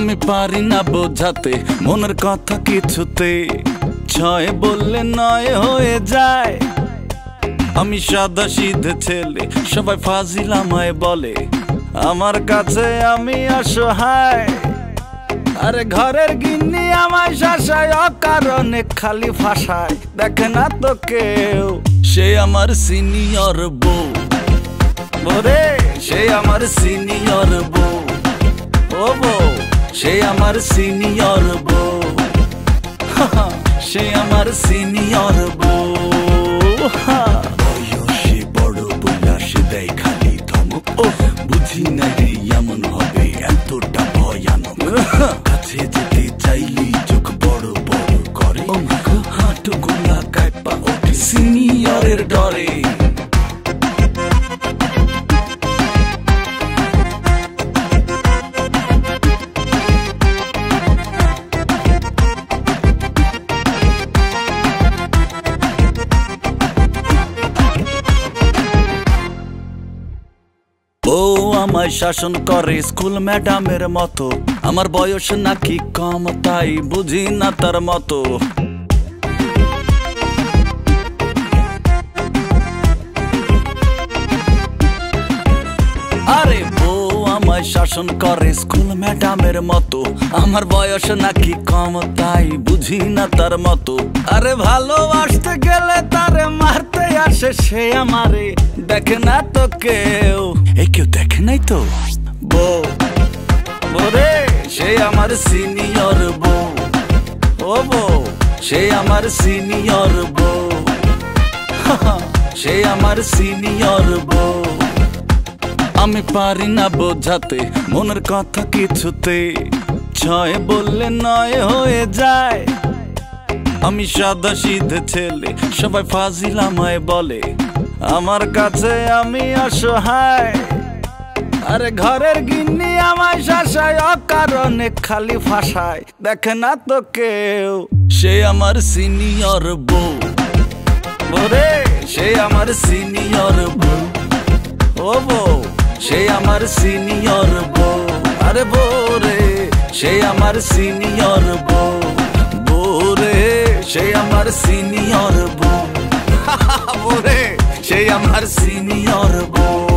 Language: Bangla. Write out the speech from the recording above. আমি পারি না বোঝাতে মনের কথা কিছুতে। ছয় বললে নয় হয়ে যায়, আমি সাদা সিধে ছেলে, সবাই ফাজিল আমায় বলে, আমার কাছে আমি অসহায়। আরে ঘরের গিন্নি আমায় শাসায় অকারণে, খালি ফাঁসায়, দেখে না তো কেউ। সে আমার সিনিয়র বউ, ওরে সে আমার সিনিয়র বউ, ও বউ সে আমার সিনিয়র বউ, সে আমার সিনিয়র বউ। বয়সে বড় বইলা সে দেয় খালি ধমক, বুঝি না রে এমন হবে এতটা ভয়ানক। কাছে যেতে চাইলি চোখ বড় বড় করে, হাঁটু গোলা কাঁপা ওঠে সিনিয়রের ডরে। ও আমায় শাসন করে স্কুল ম্যাডামের মতো, আমার বয়স নাকি কম তাই বুঝি না তার মতো। আরে ও আমায় শাসন করে স্কুল ম্যাডামের মতো, আমার বয়স নাকি কম তাই বুঝি না তার মতো। আরে ভালোবাসতে গেলে তারে মারতে আসে সে আমারে, দেখে না তো কেউ। এ কেউ দেখে নাই তো বউ, ওরে সে আমার সিনিয়র বউ, ও বউ সে আমার সিনিয়র বউ, সে আমার সিনিয়র বউ। আমি পারি না বোঝাতে মনের কথা কিছুতে। ছয় বললে নয় হয়ে যায়, আমি সাদা সিধে ছেলে, সবাই ফাজিল আমায় বলে, আমার কাছে আমি অসহায়। আরে ঘরের গিন্নি আমায় শাসায় অকারণে, খালি ফাঁসায়, দেখে না তো কেউ। সে আমার সিনিয়র বউ, ওরে সে আমার সিনিয়র বউ, ও বউ সে আমার সিনিয়র বউ। আরে বউ রে সে আমার সিনিয়র বউ, বউ রে সে আমার সিনিয়র বউ, বউ রে সে আমার সিনিয়র বউ।